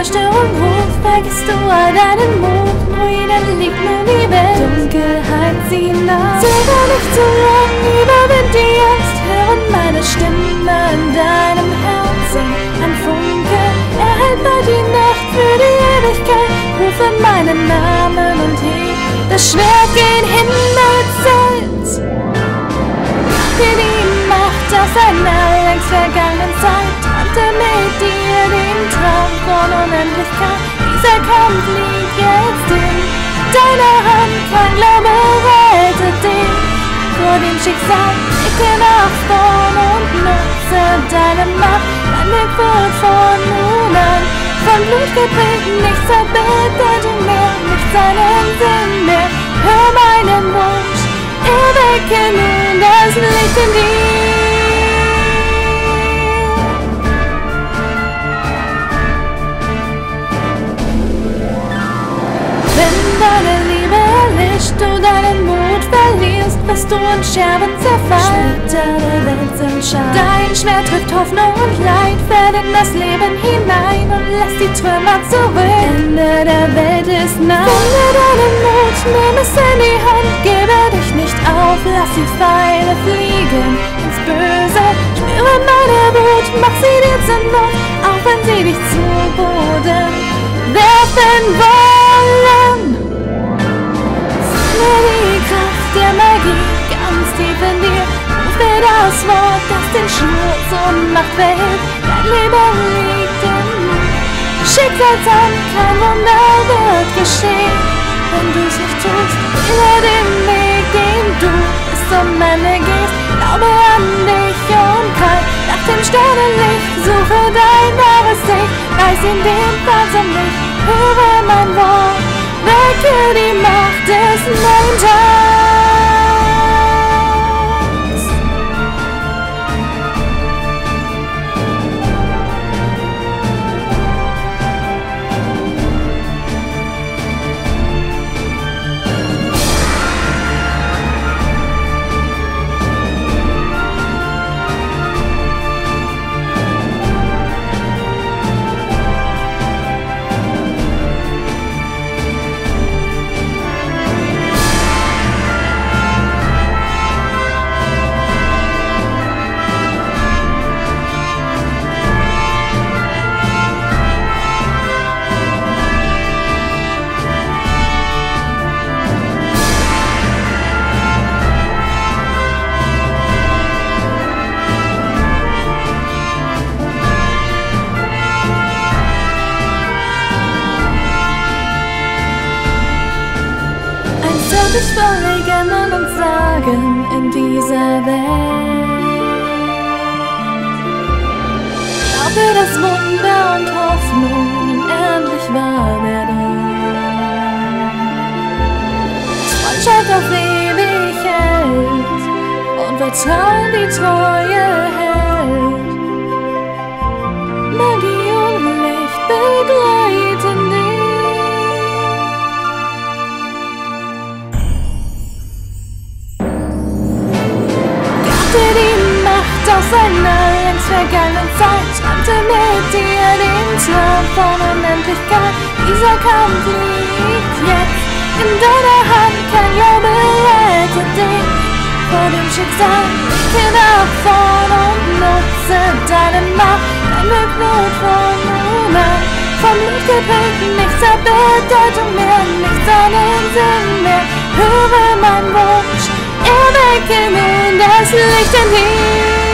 عشته ونروح فاكست وعلى الموت مويل اللي بنوني بس تنكر هاتزينا سيبا نخترق نيبا بدي أستهرن ما نشتم an deinem Herzen ein Funke erhält bei die Nacht für die Ewigkeit rufe meinen Namen und heb das Schwert gen Himmelszelt denn ihm macht aus einer längst vergangenen Zeit träumte mit dir den Traum von Unendlichkeit dieser Kampf liegt jetzt in deiner Hand kein Glaube rettet dich vor dem Schicksal ich bin aufbauen und nutze deine Macht dein Weg wird von nun an von Blut geprägt nichts hat Bedeutung mehr nichts einen Sinn mehr hör meinen Wunsch erwecke nun das Licht in dir Du in Scherben zerfallst, dein Schwert trifft Hoffnung und Leid, fährt in das Leben hinein und lässt die Trümmer zurück. Ende der Welt ist nah. Finde deinen Mut, nimm es in die Hand, gebe dich nicht auf, lass die Pfeile fliegen ins Böse. Spüre meine Wut, mach sie dir zum Not, auch wenn sie dich zu Boden werfen wollen. Nur die Kraft der Magie. Tief in dir, ruf mir das Wort, das den Schmutz und Macht verhilft. Dein Leben liegt im Mut. Schicksalshand, kein Wunder wird geschehen, wenn du's nicht tust. Über den Weg, den du bis zum Ende gehst, glaube an dich und greif nach dem Sternenlicht. Suche dein wahres Licht, reiß in den Pfad zum Licht. Höre mein Wort, wecke die Macht des Montags. Ich will regnen und sagen in dieser Welt. Glaube das Wunder und Hoffnung, endlich war da. Freundschaft auf ewig hält und Vertrauen die Treue hält. Magie und Licht begleiten dich. Aus einer längst vergangenen Zeit träumte mit dir den Traum von Unendlichkeit. Dieser Kampf liegt jetzt in deiner Hand, kein Glaube rettet dich vor dem Schicksal. Geh nach vorn und nutze deine Macht, dein Weg wird von nun an vom Licht geprägt. Nichts hat Bedeutung mehr, nichts einen Sinn mehr. Höre mein Wunsch, erwecke nun das Licht in dir.